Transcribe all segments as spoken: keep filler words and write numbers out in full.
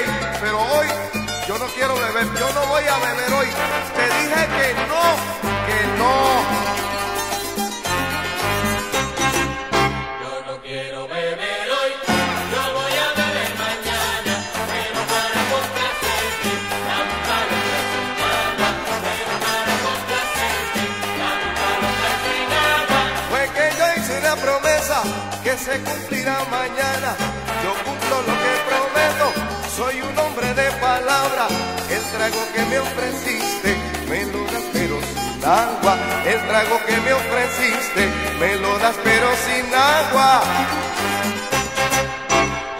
bien, pero hoy yo no quiero beber, yo no voy a beber hoy. Te dije que no, que no. Yo no quiero beber hoy, no voy a beber mañana, pero para complacerte, lámpara de tu mamá, pero para complacerte, lámpara de tu nada. Fue que yo hice una promesa que se cumplirá mañana. Yo cumplo lo que prometo. Soy un hombre de palabra, el trago que me ofreciste, me lo das pero sin agua. El trago que me ofreciste, me lo das pero sin agua.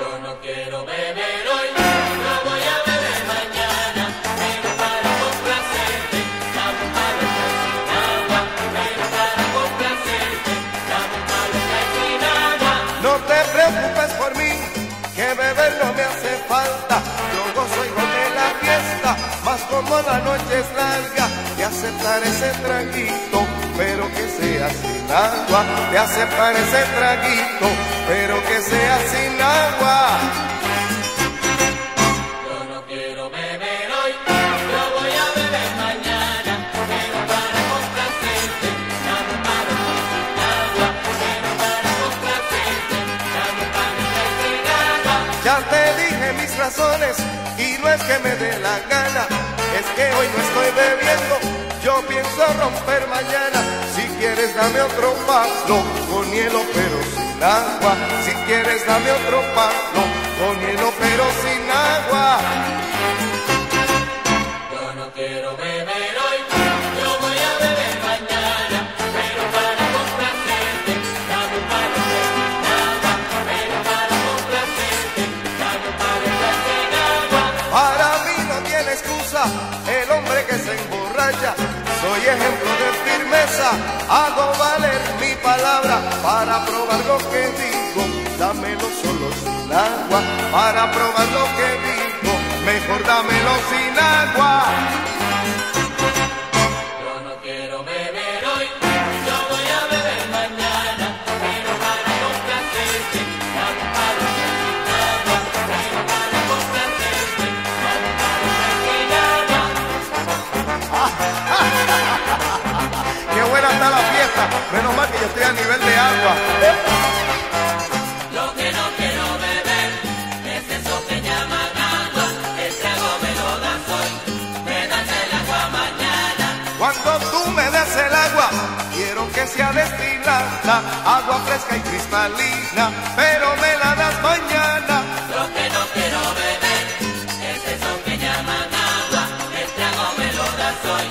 Yo no quiero beber hoy, no voy a beber mañana, pero para complacerte, dame un palo que hay sin agua, pero para complacerte, dame un palo que hay sin agua. No te preocupes por mí, que beber no me hace falta, yo gozo y de la fiesta, mas como la noche es larga, te aceptaré ese traguito, pero que sea sin agua, te aceptaré ese traguito, pero que sea sin agua. Yo no quiero beber hoy, yo voy a beber mañana, pero para complacerte, dame un palo que hay sin agua, pero para complacerte, dame un palo que hay sin agua. Ya te dije mis razones y no es que me dé la gana, es que hoy no estoy bebiendo, yo pienso romper mañana. Si quieres dame otro palo con hielo pero sin agua, si quieres dame otro palo con hielo pero sin agua. Yo no quiero beber hoy, yo voy a beber mañana, pero para complacerte, dame un palo que sin agua, pero para complacerte, dame un palo que sin agua. Para mí no tiene excusa el hombre que se emborracha, soy ejemplo de firmeza, hago valer mi palabra. Para probar lo que digo, dámelo solo sin agua, para probar lo que digo, mejor dámelo sin agua. Yo no quiero beber hoy, yo voy a beber mañana, pero para complacerte, dame un palo que hay sin agua, pero para complacerte, dame un palo que hay sin agua. Qué buena está la fiesta, menos mal que yo estoy a nivel de agua. Lo que no quiero beber es eso que llaman agua, el trago me lo das hoy, me das el agua mañana. Cuando tú me des el agua, quiero que sea destilada, agua fresca y cristalina, pero me la das mañana. Lo que no quiero beber es eso que llaman agua, el trago me lo das hoy,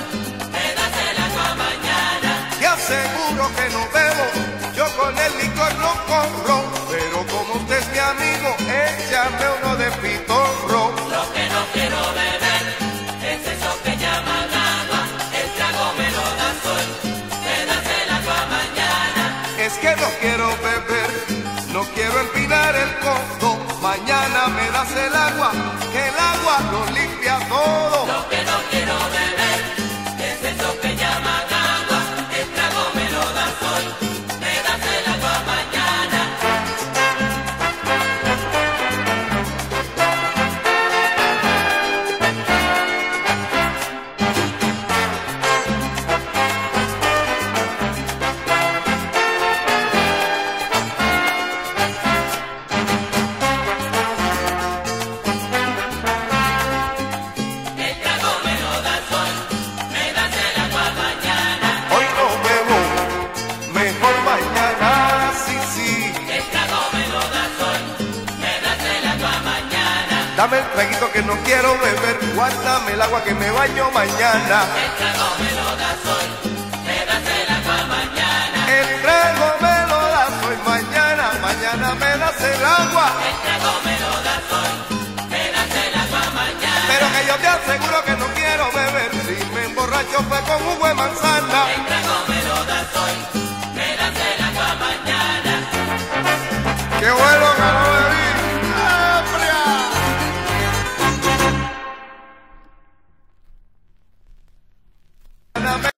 me das el agua mañana. Te aseguro que no bebo, yo con el licor no corro, pero como usted es mi amigo, échame uno de pitorro. Lo que no quiero beber es eso que llaman agua, el trago me lo das hoy, me das el agua mañana. Es que no quiero beber, no quiero empinar el codo, mañana me das el agua, que el agua lo limpia todo. Lo que no quiero beber es eso que llaman agua, el trago me lo das hoy, me das el agua mañana. El trago me lo das hoy, me das el agua mañana. Hoy no bebo, mejor mañana, sí, sí. El trago me lo das hoy, me das el agua mañana. Dame el traguito que no quiero beber, guárdame el agua que me baño mañana. El trago me lo das hoy, me das el agua mañana. El trago me lo das hoy, mañana, mañana me das el agua. El trago me lo das hoy, me das el agua mañana. Pero que yo te aseguro que no quiero beber, si me emborracho fue con jugo de manzana. El trago